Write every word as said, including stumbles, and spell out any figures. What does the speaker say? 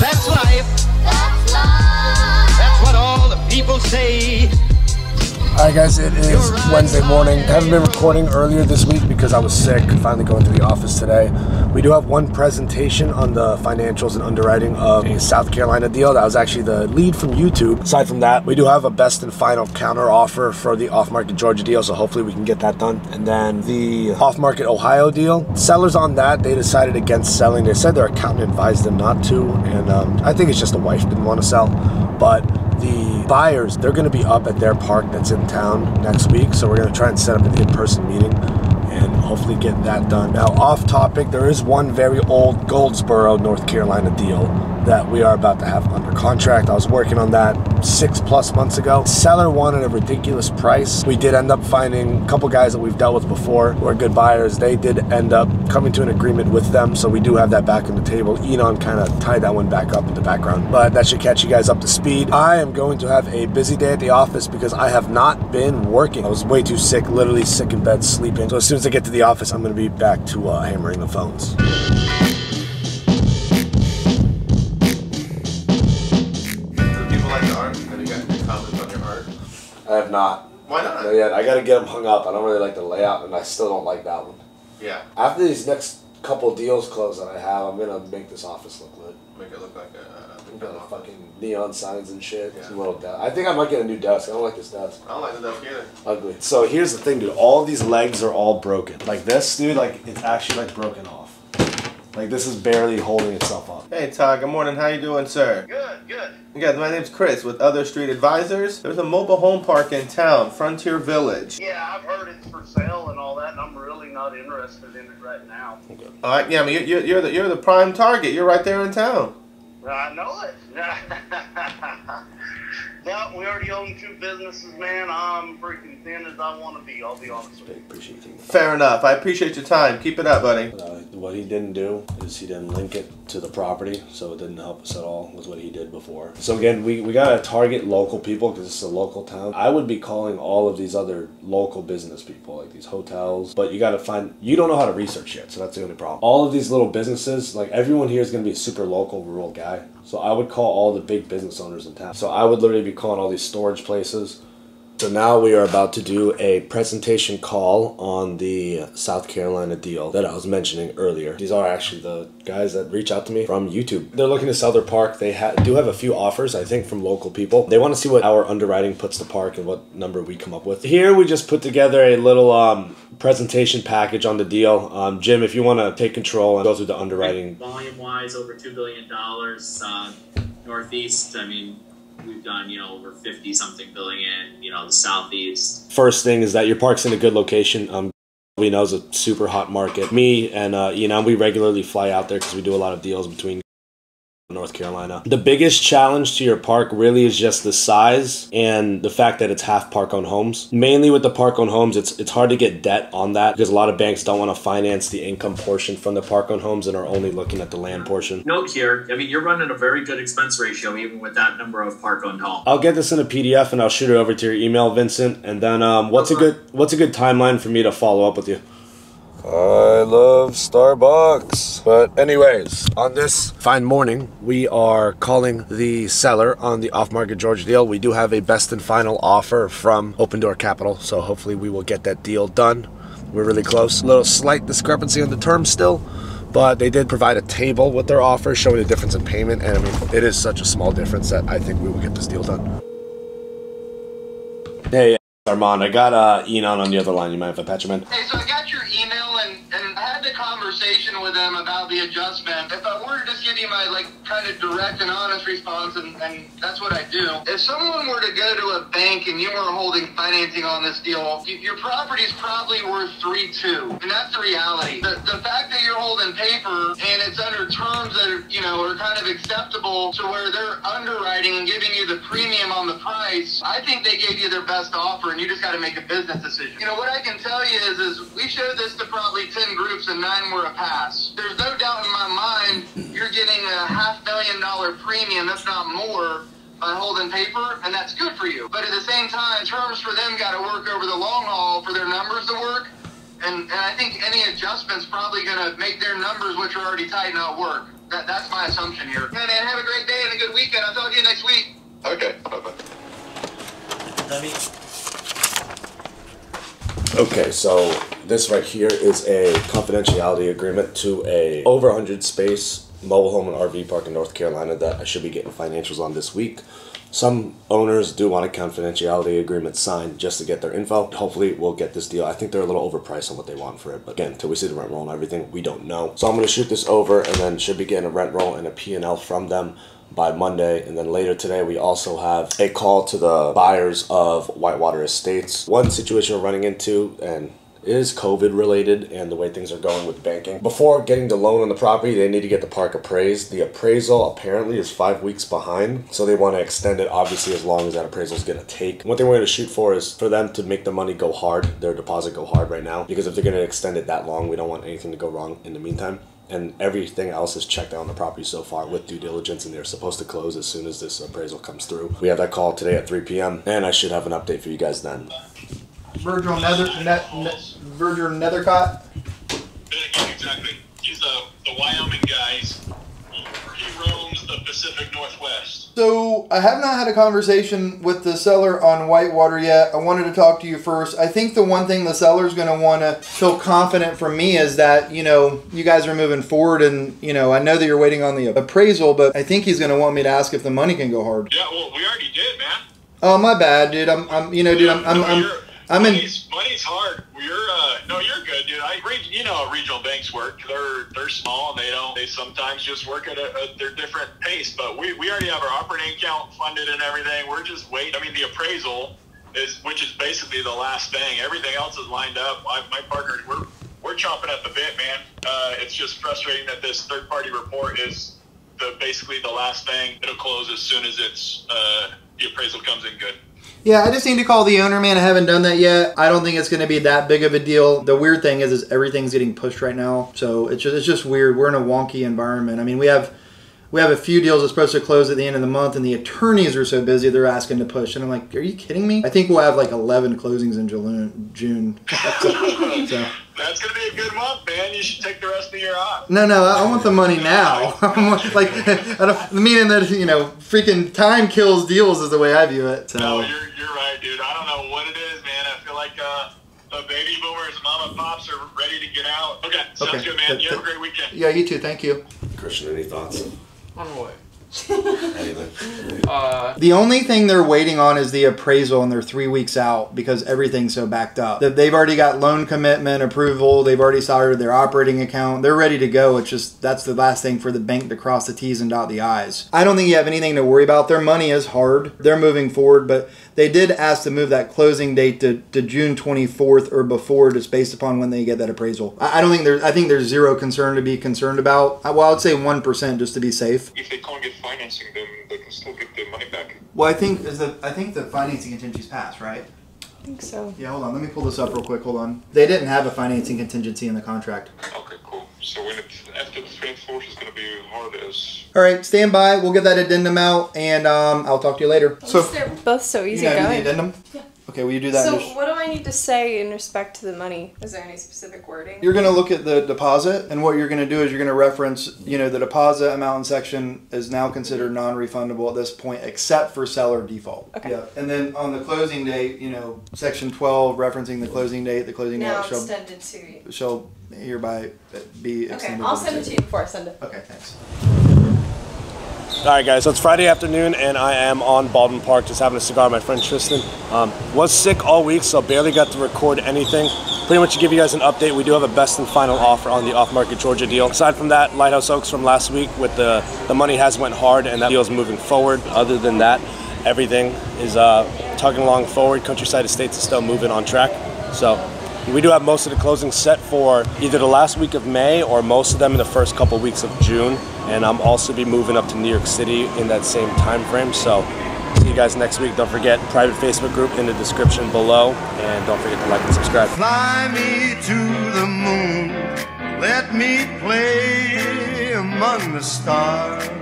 That's life. That's life. That's what all the people say. Alright guys, it is Wednesday morning. I haven't been recording earlier this week because I was sick. Finally going to the office today. We do have one presentation on the financials and underwriting of a South Carolina deal. That was actually the lead from YouTube. Aside from that, we do have a best and final counter offer for the off-market Georgia deal, so hopefully we can get that done. And then the off-market Ohio deal. Sellers on that, they decided against selling. They said their accountant advised them not to, and um, I think it's just the wife didn't want to sell. But the buyers, they're going to be up at their park that's in town next week, so we're going to try and set up an in-person meeting and hopefully get that done. Now, off topic, there is one very old Goldsboro, North Carolina deal that we are about to have under contract. I was working on that six plus months ago. Seller wanted a ridiculous price. We did end up finding a couple guys that we've dealt with before who are good buyers. They did end up coming to an agreement with them, so we do have that back on the table. Enon kind of tied that one back up in the background, but that should catch you guys up to speed. I am going to have a busy day at the office because I have not been working. I was way too sick, literally sick in bed, sleeping. So as soon as I get to the office, I'm gonna be back to uh, hammering the phones. I have not. Why not? Not yet. I gotta get them hung up. I don't really like the layout, and I still don't like that one. Yeah. After these next couple deals close that I have, I'm gonna make this office look lit. Make it look like a. Uh, kind of fucking neon signs and shit. Yeah. It's a little desk. I think I might get a new desk. I don't like this desk. I don't like the desk either. Ugly. So here's the thing, dude. All these legs are all broken. Like this, dude. Like it's actually like broken off. Like this is barely holding itself up. Hey Todd. Good morning. How you doing, sir? Good. Good. Guys, my name's Chris with Other Street Advisors. There's a mobile home park in town, Frontier Village. Yeah, I've heard it's for sale and all that, and I'm really not interested in it right now. Okay. All right, yeah, I mean, you're, you're, the, you're the prime target. You're right there in town. I know it. Yeah, we already own two businesses, man. I'm freaking thin as I want to be, I'll be honest with you. Appreciate you. Fair enough. I appreciate your time. Keep it up, buddy. Uh, what he didn't do is he didn't link it to the property, so it didn't help us at all with what he did before. So again, we, we got to target local people because it's a local town. I would be calling all of these other local business people, like these hotels, but you got to find, you don't know how to research yet, so that's the only problem. All of these little businesses, like everyone here is going to be a super local, rural guy. So I would call all the big business owners in town. So I would literally be calling all these storage places. So now we are about to do a presentation call on the South Carolina deal that I was mentioning earlier. These are actually the guys that reach out to me from YouTube. They're looking to sell their park. They ha do have a few offers, I think, from local people. They want to see what our underwriting puts the park and what number we come up with. Here we just put together a little um, presentation package on the deal. Um, Jim, if you want to take control and go through the underwriting. Volume-wise, over two billion dollars, uh, Northeast, I mean, we've done, you know, over fifty something billion, you know, the Southeast. First thing is that your park's in a good location. Um, we know it's a super hot market. Me and, uh, you know, we regularly fly out there because we do a lot of deals between North Carolina. The biggest challenge to your park really is just the size and the fact that it's half park-owned homes. Mainly with the park-owned homes, it's it's hard to get debt on that because a lot of banks don't want to finance the income portion from the park-owned homes and are only looking at the land portion. No cure. I mean, you're running a very good expense ratio even with that number of park-owned homes. I'll get this in a P D F and I'll shoot it over to your email, Vincent. And then um, what's a good what's a good timeline for me to follow up with you? I love Starbucks. But anyways, on this fine morning, we are calling the seller on the off-market Georgia deal. We do have a best and final offer from Opendoor Capital, so hopefully we will get that deal done. We're really close. A little slight discrepancy on the terms still, but they did provide a table with their offer showing the difference in payment, and I mean, it is such a small difference that I think we will get this deal done. Hey, Armand, I got uh, Enon on the other line. You might have to patch him in. Hey, so I got your email, and, and I had the conversation with him about the adjustment. If I were to just give you my, like, kind of direct and honest response, and, and that's what I do. If someone were to go to a bank and you were holding financing on this deal, you, your property's probably worth three two, and that's the reality. The, the fact that you're holding paper and it's under terms that are, you know, are kind of acceptable to where they're underwriting and giving you the premium on the price, I think they gave you their best offer, and you just got to make a business decision. You know, what I can tell you is, is we showed this to probably ten groups and nine were a pass. There's no doubt in my mind you're getting a half million dollar premium, if not more, by holding paper, and that's good for you. But at the same time, terms for them got to work over the long haul for their numbers to work. And, and I think any adjustment's probably going to make their numbers, which are already tight, not work. That, that's my assumption here. And, and have a great levy. Okay, so this right here is a confidentiality agreement to a over one hundred space mobile home and R V park in North Carolina that I should be getting financials on this week. Some owners do want a confidentiality agreement signed just to get their info. Hopefully we'll get this deal. I think they're a little overpriced on what they want for it, but again, until we see the rent roll and everything, we don't know. So I'm going to shoot this over and then should be getting a rent roll and a P and L from them by Monday. And then later today, we also have a call to the buyers of Whitewater Estates. One situation we're running into, and it is COVID related and the way things are going with banking. Before getting the loan on the property, they need to get the park appraised. The appraisal apparently is five weeks behind, so they want to extend it obviously as long as that appraisal is going to take. One thing we're going to shoot for is for them to make the money go hard, their deposit go hard right now, because if they're going to extend it that long, we don't want anything to go wrong in the meantime. And everything else is checked out on the property so far with due diligence, and they're supposed to close as soon as this appraisal comes through. We have that call today at three P M and I should have an update for you guys then. Virgil Nether, Net, Net, Virgil Nethercott. Exactly. He's a, the Wyoming guy. He roams the Pacific Northwest. So I have not had a conversation with the seller on Whitewater yet. I wanted to talk to you first. I think the one thing the seller's going to want to feel confident from me is that, you know, you guys are moving forward, and, you know, I know that you're waiting on the appraisal, but I think he's going to want me to ask if the money can go hard. Yeah, well, we already did, man. Oh, my bad, dude. I'm, I'm you know, dude, I'm, I'm, I'm, I'm I'm in. Money's, money's hard. You're uh, no, you're good, dude. I you know how regional banks work. They're they're small and they don't. They sometimes just work at a, a their different pace. But we we already have our operating account funded and everything. We're just waiting. I mean, the appraisal is, which is basically the last thing. Everything else is lined up. I, my partner, we're we're chomping at the bit, man. Uh, it's just frustrating that this third party report is the basically the last thing. It'll close as soon as it's uh, the appraisal comes in good. Yeah, I just need to call the owner, man. I haven't done that yet. I don't think it's going to be that big of a deal. The weird thing is, is everything's getting pushed right now, so it's just, it's just weird. We're in a wonky environment. I mean, we have we have a few deals that's supposed to close at the end of the month, and the attorneys are so busy they're asking to push. And I'm like, are you kidding me? I think we'll have like eleven closings in June. So. That's going to be a good month, man. You should take the rest of the year off. No, no, I want the money now. Like, I don't, meaning that, you know, freaking time kills deals is the way I view it. So. No, you're, you're right, dude. I don't know what it is, man. I feel like uh, the baby boomers, mom and pops are ready to get out. Okay, sounds okay. Good, man. You have a great weekend. Yeah, you too. Thank you. Christian, any thoughts? On what? uh, the only thing they're waiting on is the appraisal, and they're three weeks out because everything's so backed up. They've already got loan commitment approval. They've already started their operating account. They're ready to go. It's just that's the last thing for the bank to cross the T's and dot the I's. I don't think you have anything to worry about. Their money is hard. They're moving forward, but they did ask to move that closing date to, to June twenty-fourth or before, just based upon when they get that appraisal. I, I don't think there's I think there's zero concern to be concerned about. I, well, I'd say one percent just to be safe. If they can't get financing, then they can still get their money back. Well, I think is the I think the financing contingency's passed, right? I think so. Yeah, hold on. Let me pull this up real quick. Hold on. They didn't have a financing contingency in the contract. Okay, cool. So when it's after the twenty-fourth, it's going to be hard as. All right, stand by. We'll get that addendum out, and um, I'll talk to you later. At so they're both so easy you know, going. The addendum. Yeah. Okay, will you do that? So what do I need to say in respect to the money? Is there any specific wording? You're going to look at the deposit, and what you're going to do is you're going to reference, you know, the deposit amount in section is now considered non-refundable at this point, except for seller default. Okay. Yeah. And then on the closing date, you know, section twelve, referencing the closing date, the closing now date shall, extended to shall hereby be extended. Okay, I'll send it to you before I send it. Okay, thanks. Alright guys, so it's Friday afternoon and I am on Baldwin Park just having a cigar. My friend Tristan um, was sick all week, so barely got to record anything. Pretty much to give you guys an update, we do have a best and final offer on the off-market Georgia deal. Aside from that, Lighthouse Oaks from last week with the, the money has went hard and that deal is moving forward. Other than that, everything is uh, tugging along forward. Countryside Estates is still moving on track. So we do have most of the closings set for either the last week of May or most of them in the first couple weeks of June. And I'm also be moving up to New York City in that same time frame. So see you guys next week. Don't forget, private Facebook group in the description below. And don't forget to like and subscribe. Fly me to the moon. Let me play among the stars.